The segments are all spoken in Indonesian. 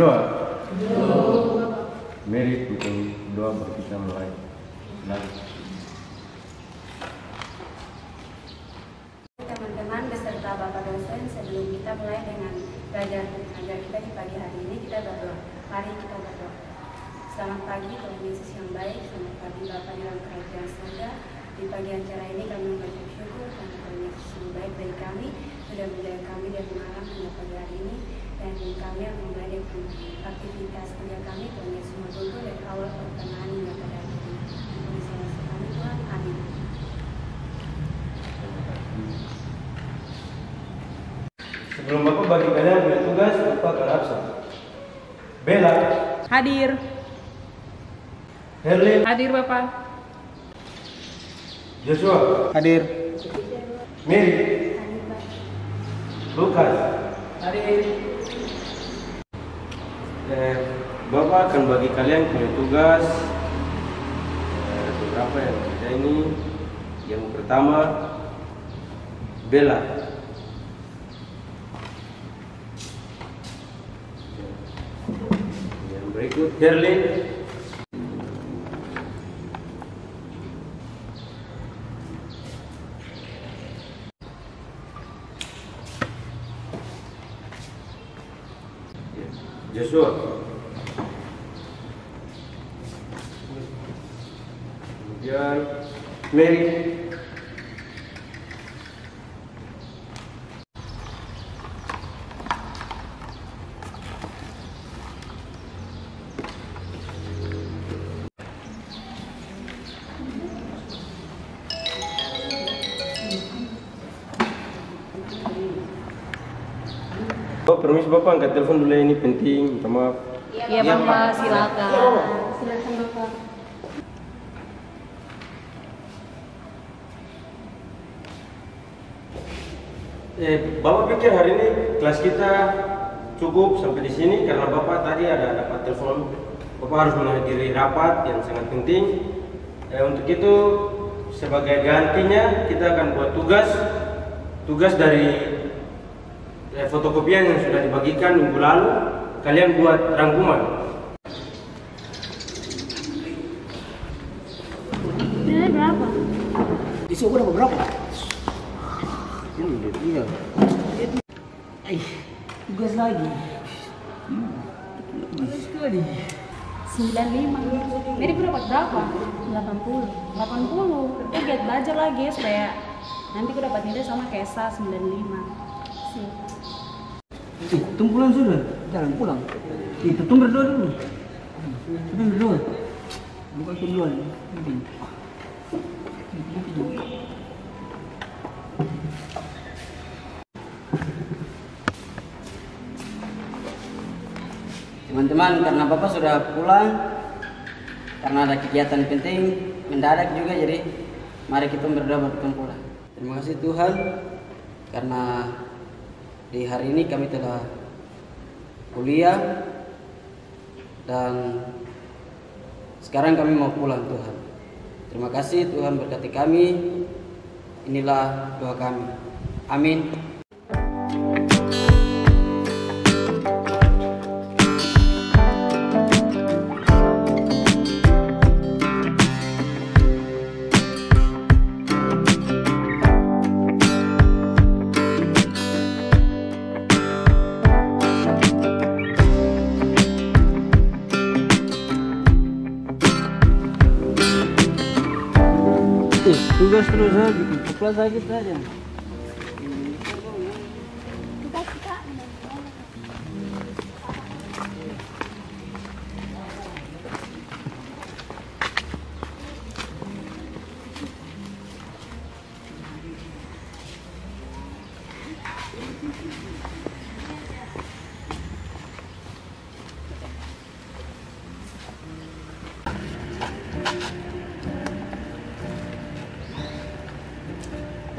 berdoa. Mari kita doa berkita mulai. Teman-teman beserta Bapak dosen, sebelum kita mulai dengan belajar kita di pagi hari ini, kita berdoa. Mari kita berdoa. Selamat pagi Tuhan Yesus yang baik, selamat pagi Bapak dalam kerajaan surga. Di pagi acara ini kami mengucapkan syukur karena Tuhan Yesus yang baik bagi kami sudah menjaga kami dari malam hingga pagi hari ini, dan kami akan mulai dengan aktivitas kerja kami. Tuhan Yesus membantu dari awal pertengahan hingga pada akhirnya. Kami Tuhan, amin. Sebelum Bapak bagi kalian punya tugas, Bapak akan absen. Bella hadir. Herlin hadir Bapak. Joshua hadir. Mary hadir. Lukas hadir. Bapak akan bagi kalian punya tugas beberapa yang kita ini. Yang pertama, Bella. Yang berikut, Herlin. Joshua. Kemudian Mary. Oh, permisi Bapak, angkat telepon dulu, ini penting, minta maaf. Iya ya, Bapak, silakan. Oh. Silakan Bapak. Bapak pikir hari ini kelas kita cukup sampai di sini karena Bapak tadi ada dapat telepon. Bapak harus menghadiri rapat yang sangat penting. Untuk itu, sebagai gantinya kita akan buat tugas dari fotokopian yang sudah dibagikan minggu lalu. Kalian buat rangkuman. Nilai berapa? Isi aku dapat berapa? Iya. Tugas lagi. Tugas lagi. 95. Meri dapat berapa? 80. Aku giat belajar lagi supaya nanti aku dapat nilai sama kayak Esa 95. Tung pulang sudah, jalan pulang. Tung berdoa dulu. Berdoa. Bukan kedua. Teman-teman, karena Bapak sudah pulang, karena ada kegiatan penting mendadak juga, jadi mari kita berdoa buat pulang. Terima kasih Tuhan, karena di hari ini kami telah kuliah dan sekarang kami mau pulang Tuhan. Terima kasih Tuhan, berkati kami. Inilah doa kami. Amin. Tugas terus aja, kelas sakit aja.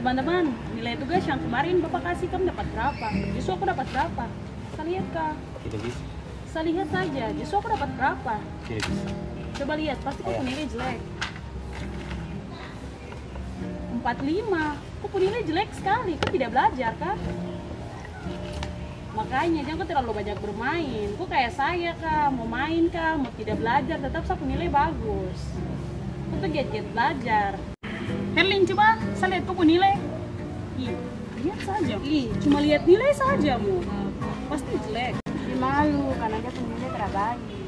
Teman-teman, nilai tugas yang kemarin Bapak kasih, kamu dapat berapa? Justru aku dapat berapa? Saya lihat, Kak. Tidak bisa. Saya lihat saja, justru aku dapat berapa? Tidak bisa. Coba lihat, pasti aku nilai jelek. 45. Aku nilai jelek sekali, aku tidak belajar, Kak. Makanya jangan terlalu banyak bermain. Kok kayak saya kah, mau main kah, mau tidak belajar, tetap saya nilai bagus. Aku tuh giat-giat belajar. Herlin, coba saya lihat buku nilai. Ih, lihat saja. Ih, cuma lihat nilai saja mu. Pasti jelek. Malu karena dia punya nilai tidak baik.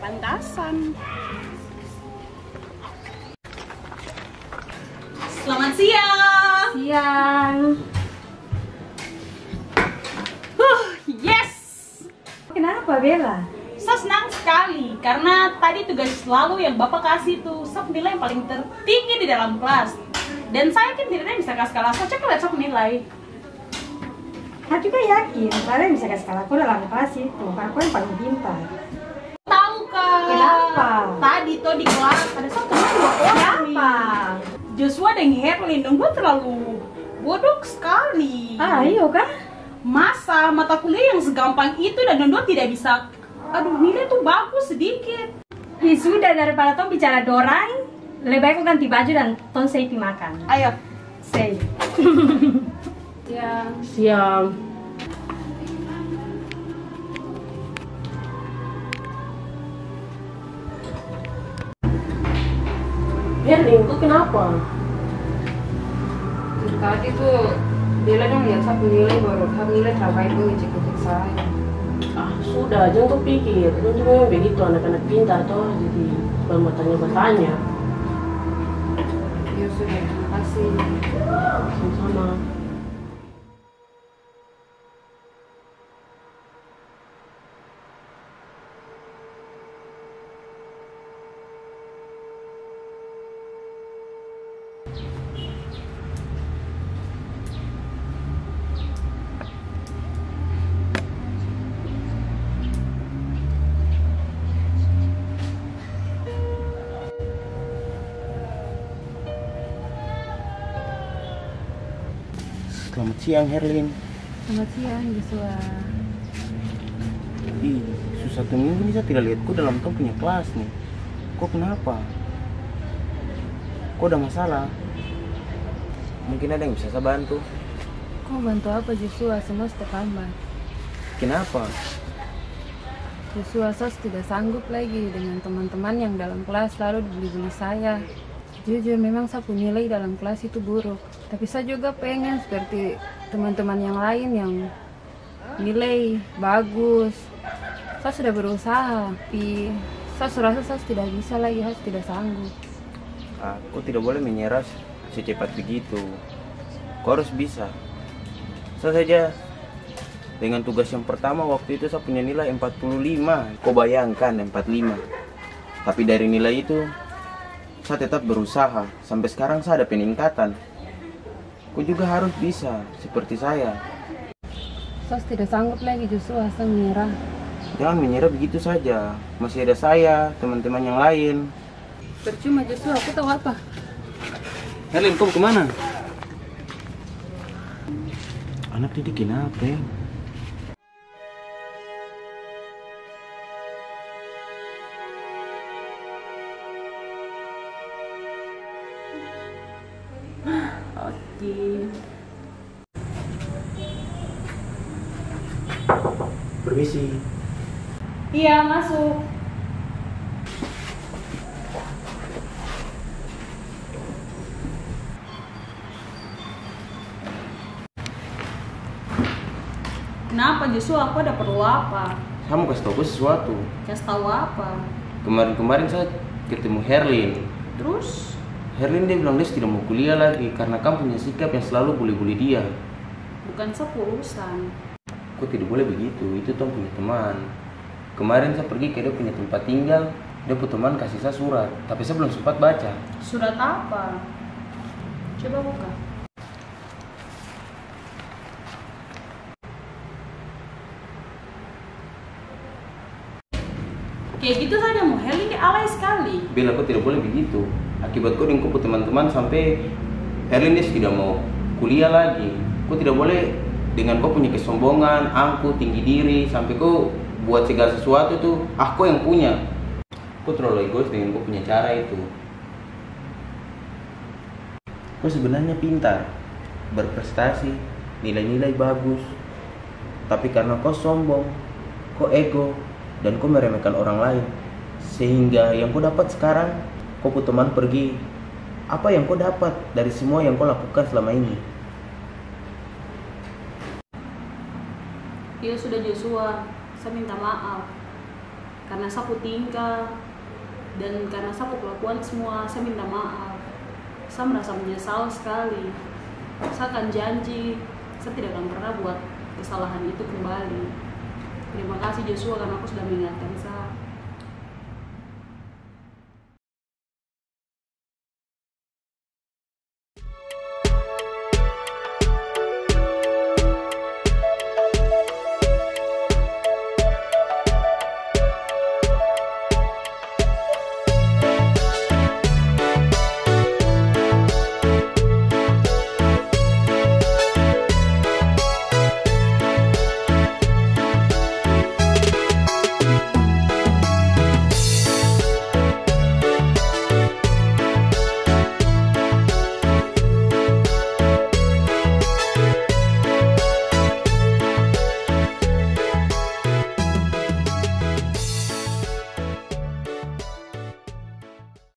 Pantasan. Selamat siang. Siang. Yes. Kenapa Bella? Saya senang sekali karena tadi tugas selalu yang Bapak kasih itu saya nilai yang paling tertinggi di dalam kelas. Dan saya yakin dirinya bisa kasih kelas. Saya cek lihat saya nilai. Aku juga yakin kalian bisa kasih kalah aku dalam kelas itu karena aku yang paling pintar. Tahu kak? Kenapa? Tadi tuh di kelas ada satu teman dua orang. Kenapa? Joshua dan Herlin dong, gue terlalu bodoh sekali. Ah iya kak? Masa mata kuliah yang segampang itu dan dua tidak bisa. Aduh nilai tuh bagus sedikit. Ya sudah, daripada tom bicara dorang, lebih baik aku ganti baju dan tom saya makan. Ayo, say. Siang. Siang. Herlin, itu kenapa? Tadi tuh Bella dong lihat satu nilai baru, satu nilai terbaik itu ngecek saya. Ah sudah, jangan tuh pikir, itu cuma begitu anak-anak pintar toh, jadi belum bertanya-bertanya. Ya sudah, terima kasih. Sama-sama. Selamat siang Herlin. Selamat siang Joshua. Ih, susah tuh minggu ini saya tidak lihat kau dalam tom punya kelas nih. Kau kenapa? Kau ada masalah? Mungkin ada yang bisa saya bantu. Kau bantu apa Joshua? Semua terlambat. Kenapa? Joshua saya tidak sanggup lagi dengan teman-teman yang dalam kelas lalu dibully-bully saya. Jujur memang saya punya nilai dalam kelas itu buruk, tapi saya juga pengen seperti teman-teman yang lain yang nilai bagus. Saya sudah berusaha, tapi saya merasa saya tidak bisa lagi, saya tidak sanggup. Aku tidak boleh menyerah secepat begitu. Kau harus bisa. Saya saja dengan tugas yang pertama waktu itu saya punya nilai 45. Kau bayangkan 45. Tapi dari nilai itu saya tetap berusaha, sampai sekarang saya ada peningkatan. Kau juga harus bisa, seperti saya. Saya tidak sanggup lagi Joshua, saya menyerah. Jangan menyerah begitu saja, masih ada saya, teman-teman yang lain. Percuma Joshua, aku tahu apa. Herlin, kau kemana? Anak didik kenapa ya? Permisi. Iya, masuk. Kenapa Joshua? Aku ada perlu apa? Kamu kasih tahu sesuatu. Kasih tahu apa? Kemarin saya ketemu Herlin. Terus? Herlin dia bilang dia tidak mau kuliah lagi karena kamu punya sikap yang selalu bully-bully dia. Bukan sepulusan. Aku tidak boleh begitu, itu Tom punya teman. Kemarin saya pergi ke dia punya tempat tinggal, dia punya teman kasih saya surat, tapi saya belum sempat baca. Surat apa? Coba buka. Kayak gitu saja mau Herlin dia alay sekali. Bella, aku tidak boleh begitu. Akibat kau dengan kumpul teman-teman sampai Herlin tidak mau kuliah lagi. Kau tidak boleh dengan kau punya kesombongan, angku, tinggi diri sampai kau buat segala sesuatu tuh aku yang punya. Kau terlalu egois dengan kau punya cara itu. Kau sebenarnya pintar, berprestasi, nilai-nilai bagus. Tapi karena kau sombong, kau ego, dan kau meremehkan orang lain, sehingga yang kau dapat sekarang, kau pun teman pergi. Apa yang kau dapat dari semua yang kau lakukan selama ini? Ya sudah Joshua, saya minta maaf karena saya tingkah dan karena saya kelakuan semua. Saya minta maaf, saya merasa menyesal sekali. Saya akan janji, saya tidak akan pernah buat kesalahan itu kembali. Terima kasih Joshua karena aku sudah mengingatkan saya.